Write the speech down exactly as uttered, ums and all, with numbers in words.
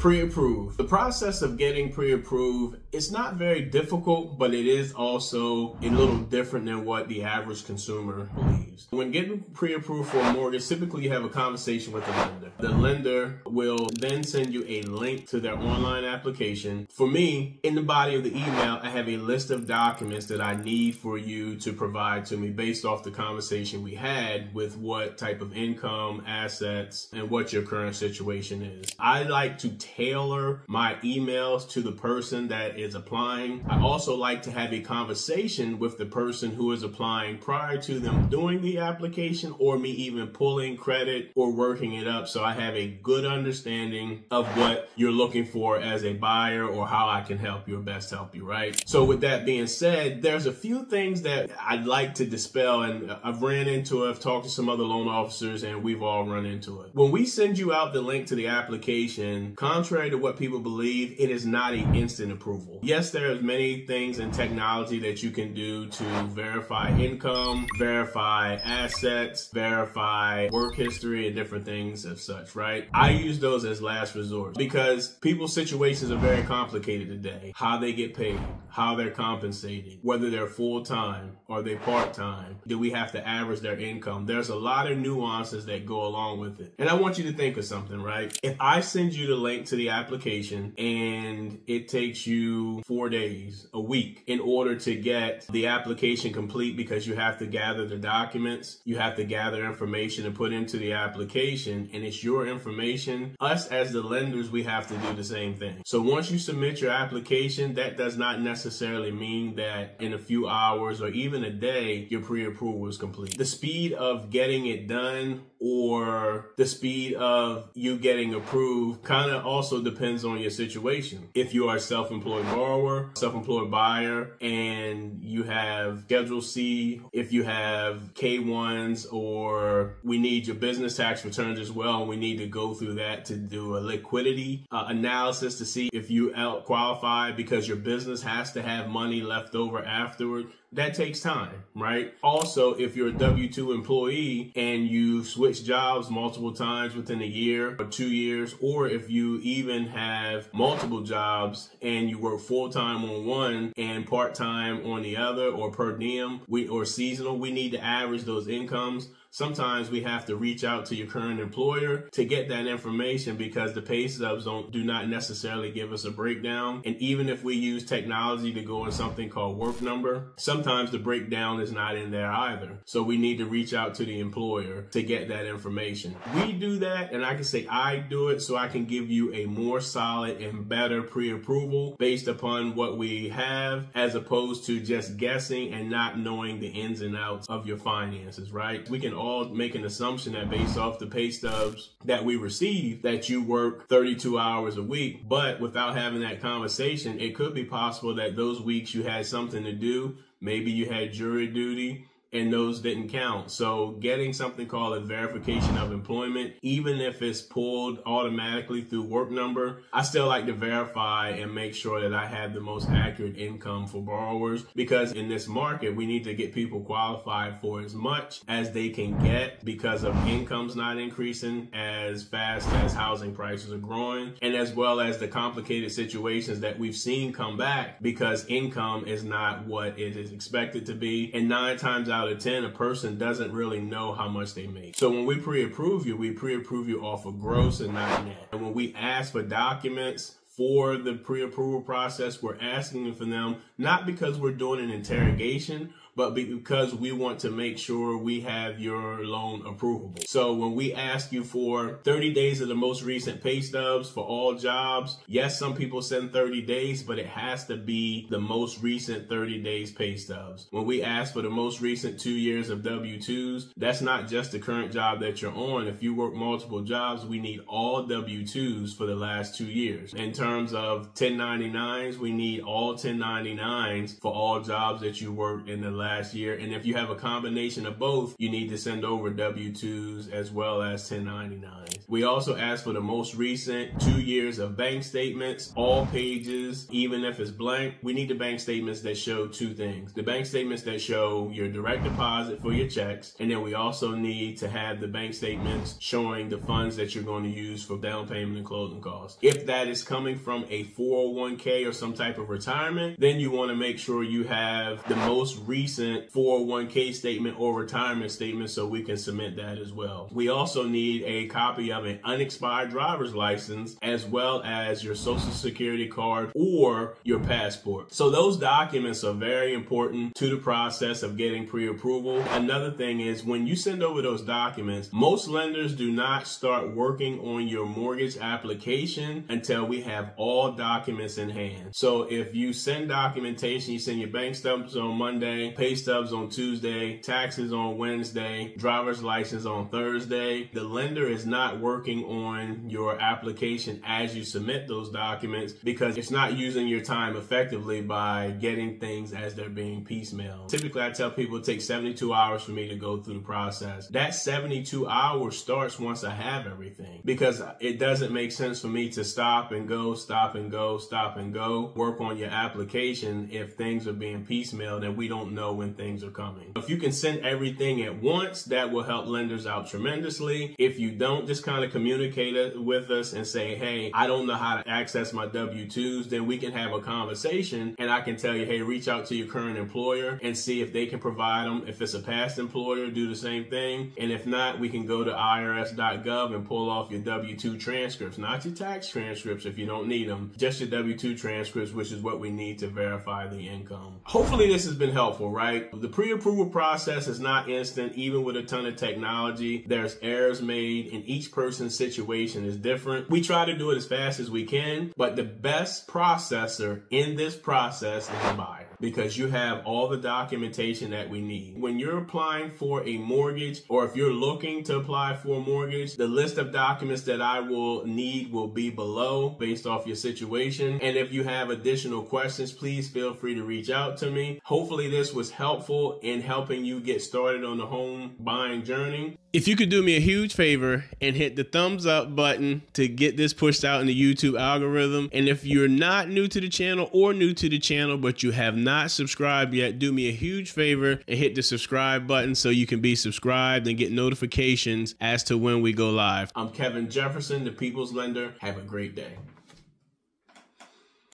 Pre-approved. The process of getting pre-approved is not very difficult, but it is also a little different than what the average consumer believes. When getting pre-approved for a mortgage, typically you have a conversation with the lender. The lender will then send you a link to their online application. For me, in the body of the email, I have a list of documents that I need for you to provide to me based off the conversation we had with what type of income, assets, and what your current situation is. I like to take tailor my emails to the person that is applying. I also like to have a conversation with the person who is applying prior to them doing the application or me even pulling credit or working it up, so I have a good understanding of what you're looking for as a buyer or how I can help you or best help you, right? So with that being said, there's a few things that I'd like to dispel, and I've ran into it, I've talked to some other loan officers, and we've all run into it. When we send you out the link to the application, contrary to what people believe, it is not an instant approval. Yes, there are many things in technology that you can do to verify income, verify assets, verify work history, and different things of such, right? I use those as last resort because people's situations are very complicated today. How they get paid, how they're compensated, whether they're full-time, are they part-time? Do we have to average their income? There's a lot of nuances that go along with it. And I want you to think of something, right? If I send you the link to the application and it takes you four days a week in order to get the application complete, because you have to gather the documents, you have to gather information and put into the application, and it's your information, us as the lenders, we have to do the same thing. So once you submit your application, that does not necessarily mean that in a few hours or even a day your pre-approval is complete. The speed of getting it done or the speed of you getting approved kind of also depends on your situation. If you are a self-employed borrower, self-employed buyer, and you have Schedule C, if you have K ones, or we need your business tax returns as well, and we need to go through that to do a liquidity uh, analysis to see if you out qualify, because your business has to have money left over afterward. That takes time, right? Also, if you're a W two employee and you've switched jobs multiple times within a year or two years, or if you even have multiple jobs and you work full-time on one and part-time on the other, or per diem we, or seasonal, we need to average those incomes. Sometimes we have to reach out to your current employer to get that information, because the pay stubs don't, do not necessarily give us a breakdown. And even if we use technology to go in something called work number, sometimes the breakdown is not in there either. So we need to reach out to the employer to get that information. We do that, and I can say I do it, so I can give you a more solid and better pre-approval based upon what we have, as opposed to just guessing and not knowing the ins and outs of your finances, right? We can all make an assumption that based off the pay stubs that we receive that you work thirty-two hours a week, but without having that conversation, it could be possible that those weeks you had something to do, maybe you had jury duty, and those didn't count. So getting something called a verification of employment, even if it's pulled automatically through work number, I still like to verify and make sure that I have the most accurate income for borrowers, because in this market, we need to get people qualified for as much as they can get, because of income's not increasing as fast as housing prices are growing, and as well as the complicated situations that we've seen come back because income is not what it is expected to be. And nine times out out of ten, a person doesn't really know how much they make. So when we pre-approve you, we pre-approve you off of gross and not net. And when we ask for documents for the pre-approval process, we're asking for them not because we're doing an interrogation, but because we want to make sure we have your loan approvable. So when we ask you for thirty days of the most recent pay stubs for all jobs, yes, some people send thirty days, but it has to be the most recent thirty days pay stubs. When we ask for the most recent two years of W twos, that's not just the current job that you're on. If you work multiple jobs, we need all W twos for the last two years. In terms of ten ninety-nines, we need all ten ninety-nines for all jobs that you worked in the last last year. And if you have a combination of both, you need to send over W twos as well as ten ninety-nines. We also ask for the most recent two years of bank statements, all pages, even if it's blank. We need the bank statements that show two things. The bank statements that show your direct deposit for your checks, and then we also need to have the bank statements showing the funds that you're going to use for down payment and closing costs. If that is coming from a four oh one K or some type of retirement, then you want to make sure you have the most recent four oh one K statement or retirement statement so we can submit that as well. We also need a copy of an unexpired driver's license as well as your social security card or your passport. So those documents are very important to the process of getting pre-approval. Another thing is when you send over those documents, most lenders do not start working on your mortgage application until we have all documents in hand. So if you send documentation, you send your bank stubs on Monday, pay stubs on Tuesday, taxes on Wednesday, driver's license on Thursday, the lender is not working on your application as you submit those documents because it's not using your time effectively by getting things as they're being piecemeal. Typically, I tell people it takes seventy-two hours for me to go through the process. That seventy-two hours starts once I have everything because it doesn't make sense for me to stop and go, stop and go, stop and go, work on your application if things are being piecemealed and we don't know when things are coming. If you can send everything at once, that will help lenders out tremendously. If you don't, just kind of communicate it with us and say, hey, I don't know how to access my W twos, then we can have a conversation and I can tell you, hey, reach out to your current employer and see if they can provide them. If it's a past employer, do the same thing. And if not, we can go to I R S dot gov and pull off your W two transcripts, not your tax transcripts if you don't need them, just your W two transcripts, which is what we need to verify the income. Hopefully this has been helpful, right? The pre-approval process is not instant, even with a ton of technology. There's errors made and each person's situation is different. We try to do it as fast as we can, but the best processor in this process is the buyer, because you have all the documentation that we need. When you're applying for a mortgage, or if you're looking to apply for a mortgage, the list of documents that I will need will be below based off your situation. And if you have additional questions, please feel free to reach out to me. Hopefully this was helpful in helping you get started on the home buying journey. If you could do me a huge favor and hit the thumbs up button to get this pushed out in the YouTube algorithm. And if you're not new to the channel or new to the channel, but you have not subscribed yet, do me a huge favor and hit the subscribe button so you can be subscribed and get notifications as to when we go live. I'm Kevin Jefferson, the People's Lender. Have a great day.